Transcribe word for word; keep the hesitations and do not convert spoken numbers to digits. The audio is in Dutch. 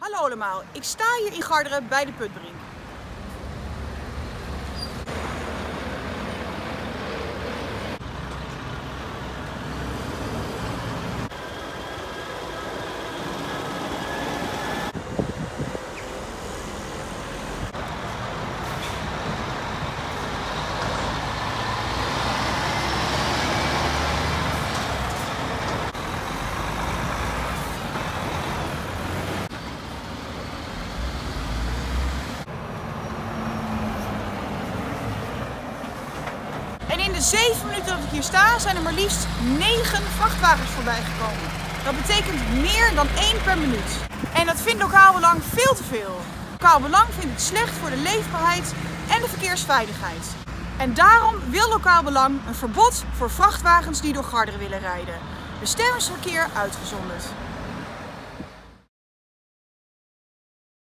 Hallo allemaal, ik sta hier in Garderen bij de Putbrink. En in de zeven minuten dat ik hier sta, zijn er maar liefst negen vrachtwagens voorbij gekomen. Dat betekent meer dan één per minuut. En dat vindt Lokaal Belang veel te veel. Lokaal Belang vindt het slecht voor de leefbaarheid en de verkeersveiligheid. En daarom wil Lokaal Belang een verbod voor vrachtwagens die door Garderen willen rijden. Bestemmingsverkeer uitgezonderd.